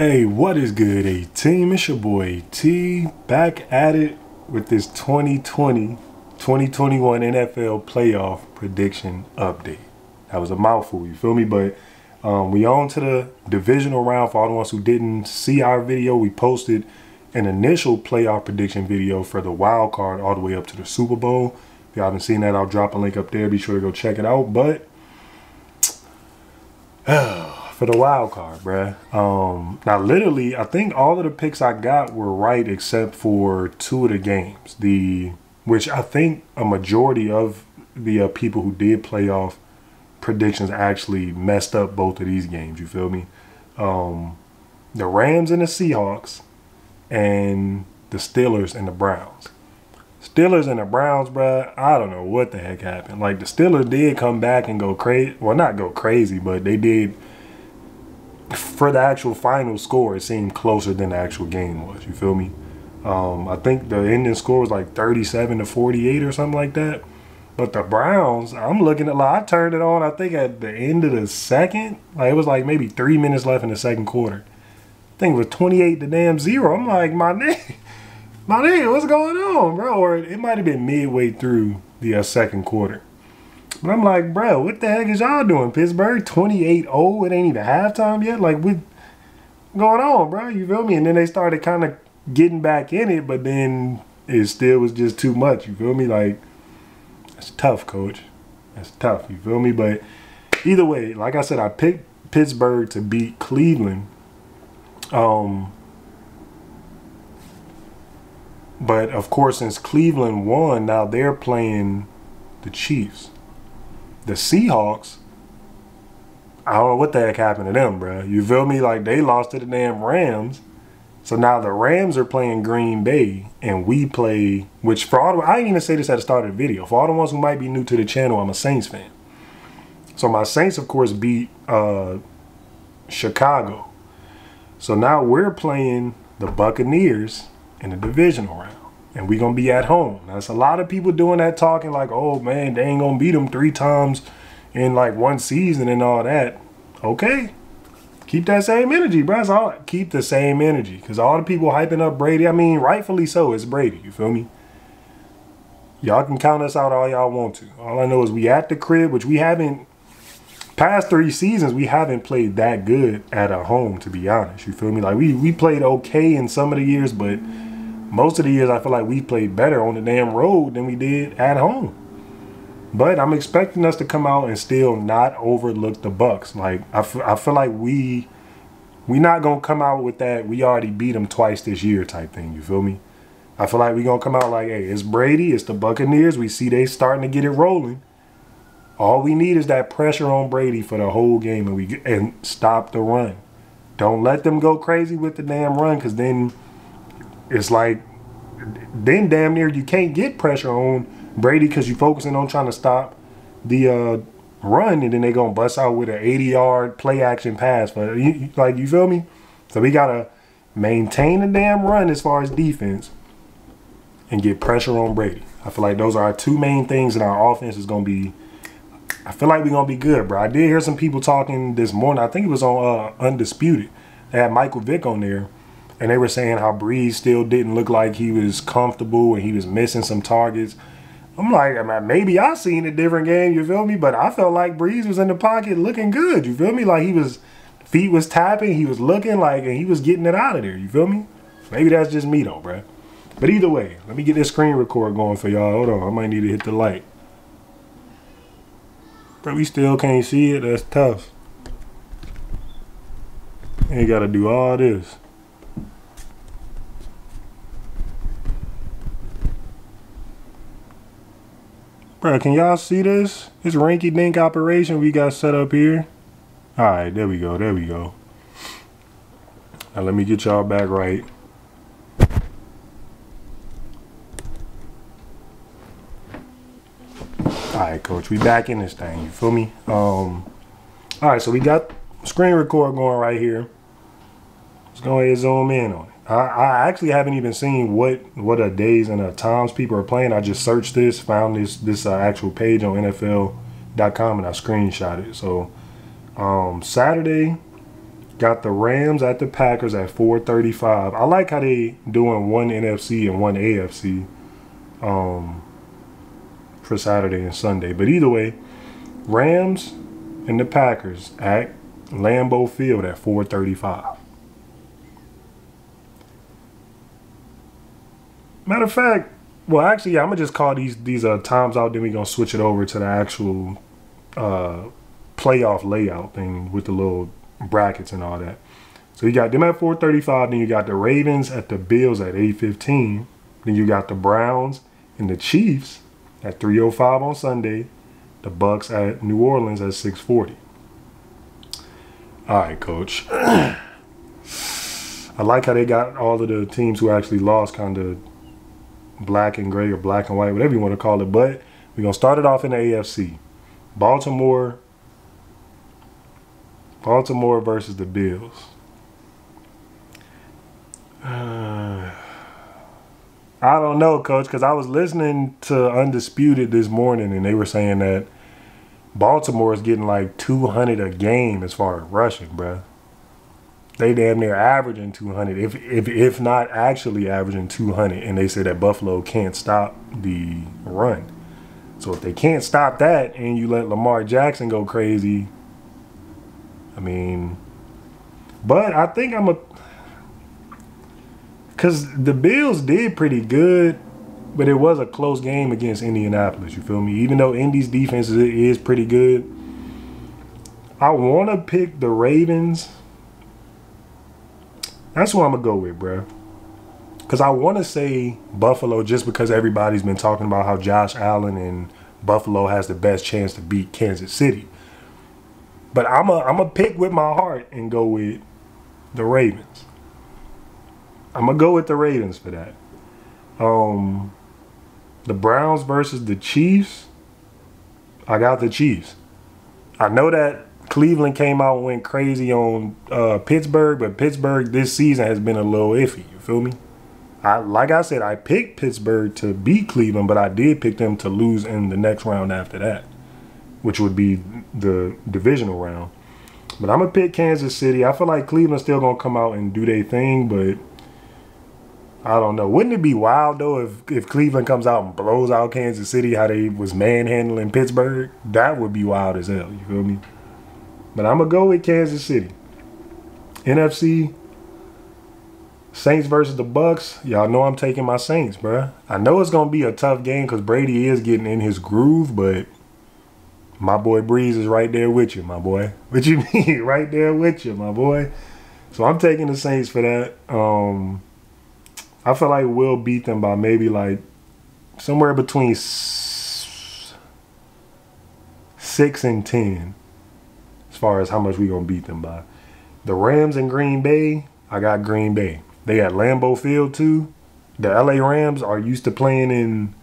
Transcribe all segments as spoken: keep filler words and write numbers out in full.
Hey, what is good, A-Team? It's your boy T, back at it with this twenty twenty twenty twenty-one N F L playoff prediction update. That was a mouthful, you feel me? But um, we on to the divisional round. For all the ones who didn't see our video, we posted an initial playoff prediction video for the wild card all the way up to the Super Bowl. If y'all haven't seen that, I'll drop a link up there. Be sure to go check it out. But... for the wild card, bruh. Um, now, literally, I think all of the picks I got were right except for two of the games. The which I think a majority of the uh, people who did playoff predictions actually messed up both of these games. You feel me? Um, the Rams and the Seahawks, and the Steelers and the Browns. Steelers and the Browns, bruh, I don't know what the heck happened. Like, the Steelers did come back and go crazy. Well, not go crazy, but they did. For the actual final score, it seemed closer than the actual game was. You feel me? Um, I think the ending score was like thirty-seven to forty-eight or something like that. But the Browns, I'm looking at, like, I turned it on, I think at the end of the second. Like, it was like maybe three minutes left in the second quarter. I think it was twenty-eight to damn zero. I'm like, my nigga, my nigga, what's going on, bro? Or it might have been midway through the uh, second quarter. But I'm like, bro, what the heck is y'all doing, Pittsburgh? twenty-eight oh, it ain't even halftime yet? Like, what's going on, bro? You feel me? And then they started kind of getting back in it, but then it still was just too much. You feel me? Like, that's tough, coach. That's tough. You feel me? But either way, like I said, I picked Pittsburgh to beat Cleveland. Um, but, of course, since Cleveland won, now they're playing the Chiefs. The Seahawks, I don't know what the heck happened to them, bro. You feel me? Like, they lost to the damn Rams. So now the Rams are playing Green Bay, and we play, which for all the, I didn't even say this at the start of the video. For all the ones who might be new to the channel, I'm a Saints fan. So my Saints, of course, beat uh, Chicago. So now we're playing the Buccaneers in the divisional round. And we're going to be at home. Now, it's a lot of people doing that, talking like, oh, man, they ain't going to beat them three times in, like, one season and all that. Okay. Keep that same energy, bro. That's all. Keep the same energy. Because all the people hyping up Brady, I mean, rightfully so, it's Brady. You feel me? Y'all can count us out all y'all want to. All I know is we at the crib, which we haven't, past three seasons, we haven't played that good at a home, to be honest. You feel me? Like, we, we played okay in some of the years, but... most of the years, I feel like we played better on the damn road than we did at home. But I'm expecting us to come out and still not overlook the Bucks. Like, I, f I feel like we, we not going to come out with that, we already beat them twice this year type thing. You feel me? I feel like we going to come out like, hey, it's Brady, it's the Buccaneers. We see they starting to get it rolling. All we need is that pressure on Brady for the whole game, and we and stop the run. Don't let them go crazy with the damn run, because then... it's like, then damn near you can't get pressure on Brady because you're focusing on trying to stop the uh, run, and then they're going to bust out with an eighty-yard play-action pass. But you, like, you feel me? So we got to maintain the damn run as far as defense and get pressure on Brady. I feel like those are our two main things, and our offense is going to be – I feel like we're going to be good, bro. I did hear some people talking this morning. I think it was on uh, Undisputed. They had Michael Vick on there. And they were saying how Brees still didn't look like he was comfortable and he was missing some targets. I'm like, maybe I seen a different game, you feel me? But I felt like Brees was in the pocket looking good, you feel me? Like, he was, feet was tapping, he was looking like, and he was getting it out of there, you feel me? Maybe that's just me though, bruh. But either way, let me get this screen record going for y'all. Hold on, I might need to hit the light. But we still can't see it, that's tough. Ain't gotta do all this. Bro, can y'all see this? This rinky-dink operation we got set up here. All right, there we go, there we go. Now let me get y'all back right. All right, coach, we back in this thing, you feel me? Um, all right, so we got screen record going right here. Let's go ahead and zoom in on it. I actually haven't even seen what what a days and a times people are playing. I just searched this, found this this uh, actual page on N F L dot com, and I screenshot it. So um, Saturday Got the Rams at the Packers at four thirty-five. I like how they doing one N F C and one A F C um, for Saturday and Sunday. But either way, Rams and the Packers at Lambeau Field at four thirty-five. Matter of fact, well, actually, yeah, I'm going to just call these these uh, times out. Then we're going to switch it over to the actual uh, playoff layout thing with the little brackets and all that. So you got them at four thirty-five. Then you got the Ravens at the Bills at eight fifteen. Then you got the Browns and the Chiefs at three oh five on Sunday. The Bucks at New Orleans at six forty. All right, Coach. I like how they got all of the teams who actually lost kind of black and gray or black and white, whatever you want to call it. But we're going to start it off in the A F C. Baltimore. Baltimore versus the Bills. Uh, I don't know, Coach, because I was listening to Undisputed this morning, and they were saying that Baltimore is getting like two hundred a game as far as rushing, bruh. They damn near averaging two hundred, if, if, if not actually averaging two hundred. And they said that Buffalo can't stop the run. So if they can't stop that and you let Lamar Jackson go crazy, I mean, but I think I'm a, because the Bills did pretty good, but it was a close game against Indianapolis, you feel me? Even though Indy's defense is pretty good, I want to pick the Ravens. That's what I'm going to go with, bro. Because I want to say Buffalo just because everybody's been talking about how Josh Allen and Buffalo has the best chance to beat Kansas City. But I'm a, I'm a pick with my heart and go with the Ravens. I'm going to go with the Ravens for that. Um, the Browns versus the Chiefs. I got the Chiefs. I know that Cleveland came out and went crazy on uh, Pittsburgh, but Pittsburgh this season has been a little iffy. You feel me? I Like I said, I picked Pittsburgh to beat Cleveland, but I did pick them to lose in the next round after that, which would be the divisional round. But I'm going to pick Kansas City. I feel like Cleveland's still going to come out and do their thing, but I don't know. Wouldn't it be wild, though, if, if Cleveland comes out and blows out Kansas City, how they was manhandling Pittsburgh? That would be wild as hell. You feel me? But I'm going to go with Kansas City. N F C, Saints versus the Bucks. Y'all know I'm taking my Saints, bruh. I know it's going to be a tough game because Brady is getting in his groove, but my boy Breeze is right there with you, my boy. What you mean? Right there with you, my boy. So I'm taking the Saints for that. Um, I feel like we'll beat them by maybe like somewhere between six and ten as far as how much we're going to beat them by. The Rams and Green Bay, I got Green Bay. They got Lambeau Field too. The L A Rams are used to playing in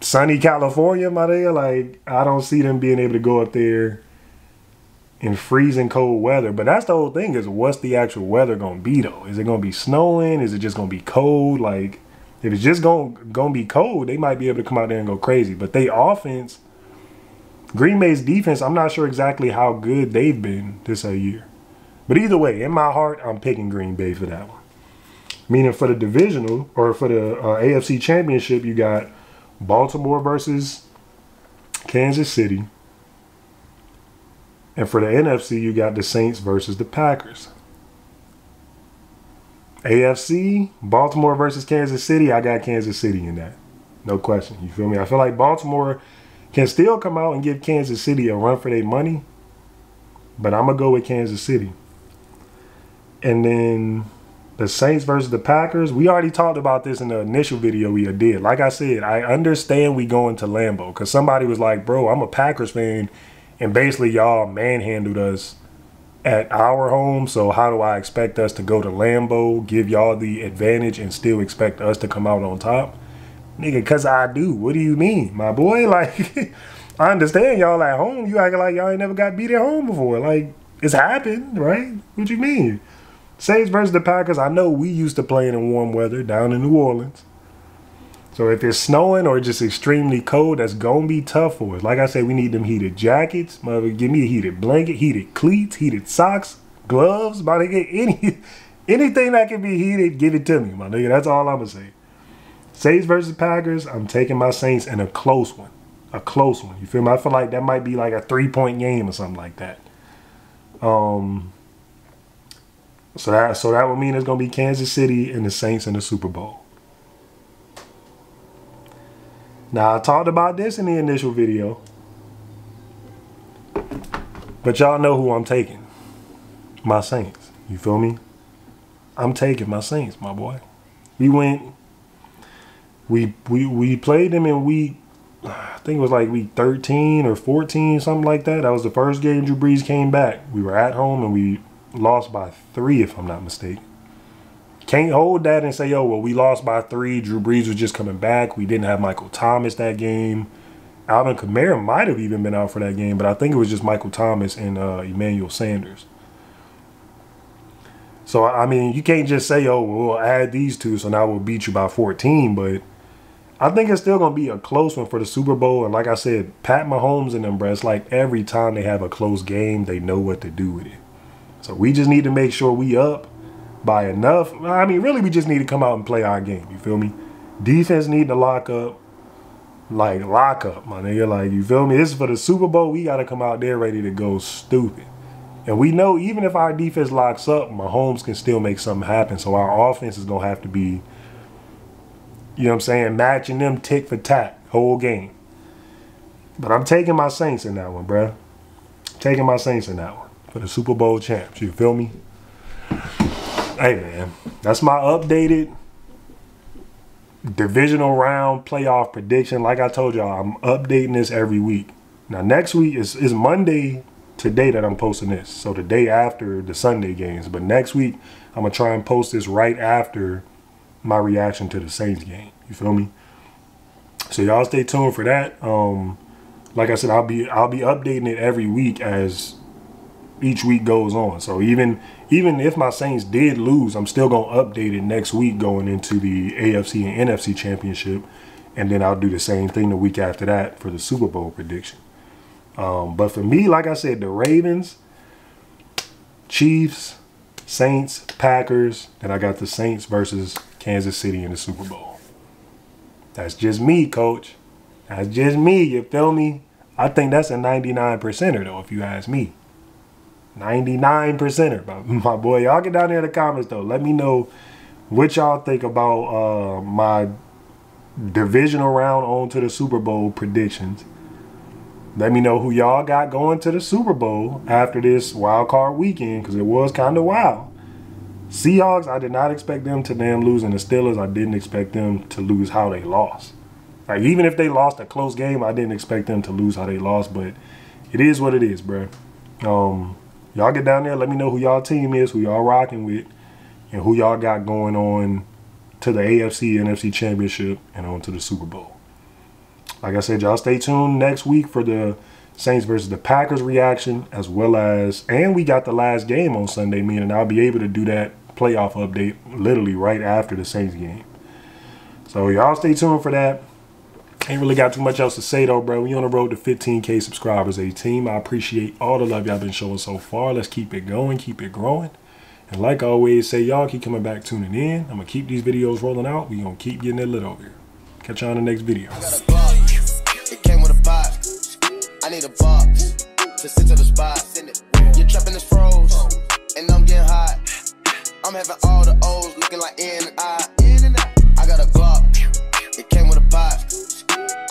sunny California, my dear. Like, I don't see them being able to go up there in freezing cold weather. But that's the whole thing, is what's the actual weather going to be, though? Is it going to be snowing? Is it just going to be cold? Like, if it's just going to be cold, they might be able to come out there and go crazy. But they offense, Green Bay's defense, I'm not sure exactly how good they've been this a year. But either way, in my heart, I'm picking Green Bay for that one. Meaning for the divisional, or for the uh, A F C Championship, you got Baltimore versus Kansas City. And for the N F C, you got the Saints versus the Packers. A F C, Baltimore versus Kansas City. I got Kansas City in that. No question. You feel me? I feel like Baltimore can still come out and give Kansas City a run for their money. But I'm going to go with Kansas City. And then the Saints versus the Packers. We already talked about this in the initial video we did. Like I said, I understand we going to Lambeau because somebody was like, bro, I'm a Packers fan, and basically y'all manhandled us at our home, so how do I expect us to go to Lambeau, give y'all the advantage, and still expect us to come out on top? Nigga, because I do. What do you mean, my boy? Like, I understand y'all at home. You acting like y'all ain't never got beat at home before. Like, it's happened, right? What you mean? Saints versus the Packers, I know we used to playing in warm weather down in New Orleans. So if it's snowing or just extremely cold, that's going to be tough for us. Like I said, we need them heated jackets. Mother, give me a heated blanket, heated cleats, heated socks, gloves, my nigga, any anything that can be heated, give it to me, my nigga. That's all I'm gonna say. Saints versus Packers, I'm taking my Saints in a close one. A close one. You feel me? I feel like that might be like a three-point game or something like that. Um so that so that would mean it's gonna be Kansas City and the Saints in the Super Bowl. Now, I talked about this in the initial video, but y'all know who I'm taking. My Saints. You feel me? I'm taking my Saints, my boy. We went, we we we played them in week, I think it was like week thirteen or fourteen, something like that. That was the first game Drew Brees came back. We were at home and we lost by three, if I'm not mistaken. Can't hold that and say, yo, well, we lost by three. Drew Brees was just coming back. We didn't have Michael Thomas that game. Alvin Kamara might have even been out for that game, but I think it was just Michael Thomas and uh, Emmanuel Sanders. So, I mean, you can't just say, oh, we'll add these two, so now we'll beat you by fourteen. But I think it's still going to be a close one for the Super Bowl. And like I said, Pat Mahomes and them, bro, it's like every time they have a close game, they know what to do with it. So we just need to make sure we up by enough. I mean, really, we just need to come out and play our game. You feel me? Defense need to lock up. Like, lock up, my nigga. Like, you feel me? This is for the Super Bowl. We got to come out there ready to go stupid. And we know even if our defense locks up, Mahomes can still make something happen. So our offense is going to have to be, you know what I'm saying, matching them tick for tack whole game. But I'm taking my Saints in that one, bruh. Taking my Saints in that one for the Super Bowl champs. You feel me? Hey, man. That's my updated divisional round playoff prediction. Like I told y'all, I'm updating this every week. Now, next week is, is Monday today that I'm posting this. So the day after the Sunday games. But next week, I'm going to try and post this right after my reaction to the Saints game. You feel me? So y'all stay tuned for that. Um, like I said, I'll be I'll be updating it every week as each week goes on. So even even if my Saints did lose, I'm still going to update it next week going into the A F C and N F C championship. And then I'll do the same thing the week after that for the Super Bowl prediction. Um, but for me, like I said, the Ravens, Chiefs, Saints, Packers, and I got the Saints versus Kansas City in the Super Bowl. That's just me, coach. That's just me, you feel me? I think that's a ninety-nine percenter, though, if you ask me. ninety-nine percenter, my, my boy. Y'all get down there in the comments, though. Let me know what y'all think about uh, my divisional round on to the Super Bowl predictions. Let me know who y'all got going to the Super Bowl after this wild card weekend, because it was kind of wild. Seahawks, I did not expect them to damn lose. And the Steelers, I didn't expect them to lose how they lost. Like, even if they lost a close game, I didn't expect them to lose how they lost. But it is what it is, bro. Um, y'all get down there. Let me know who y'all team is, who y'all rocking with, and who y'all got going on to the A F C, N F C championship, and on to the Super Bowl. Like I said, y'all stay tuned next week for the Saints versus the Packers reaction, as well as, and we got the last game on Sunday, meaning I'll be able to do that playoff update literally right after the Saints game. So y'all stay tuned for that. Ain't really got too much else to say, though, bro. We on the road to fifteen K subscribers, a team. I appreciate all the love y'all been showing so far. Let's keep it going, keep it growing. And like I always say, y'all keep coming back, tuning in. I'm going to keep these videos rolling out. We're going to keep getting it lit over here. Catch y'all in the next video. It came with a box. I need a box to sit to the spot. Your trapping is froze, and I'm getting hot. I'm having all the O's looking like N I